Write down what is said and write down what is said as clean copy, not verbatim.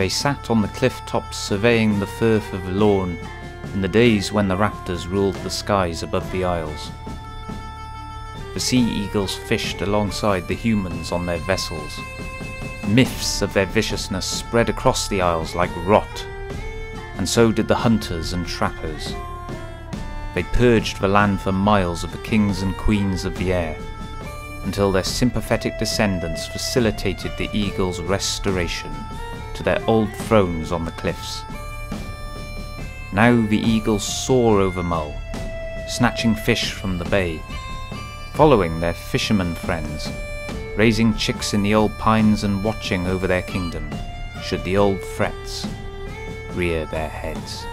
they sat on the cliff tops surveying the Firth of Lorne in the days when the rafters ruled the skies above the isles. The sea eagles fished alongside the humans on their vessels. Myths of their viciousness spread across the isles like rot, and so did the hunters and trappers. They purged the land for miles of the kings and queens of the air, until their sympathetic descendants facilitated the eagles' restoration to their old thrones on the cliffs. Now the eagles soar over Mull, snatching fish from the bay, following their fishermen friends, raising chicks in the old pines and watching over their kingdom, should the old frets rear their heads.